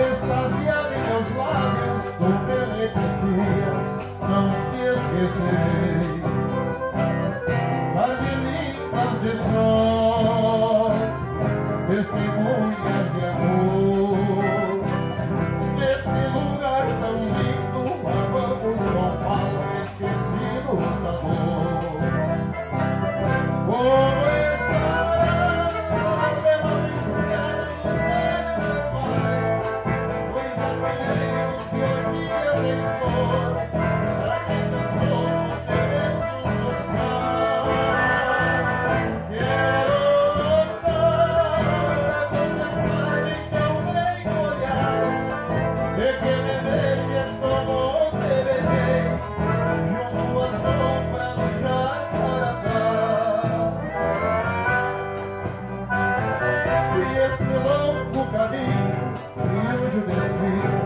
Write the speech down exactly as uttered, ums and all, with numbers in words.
extasiado em meus lábios, doberei por dias, não te esquecerei. Mas de lindas de sol, testemunhas de amor, nesse lugar tão lindo, amamos São Paulo, esquecidos do amor. Como está a bela princesa, pai, pois apanhei o seu dia de cor, pra quem cansou você mesmo forçar. Quero voltar a contemplar, então vem olhar, de que me deixes como te beijei, junto à sombra do jacarandá. E este longo caminho, longe deste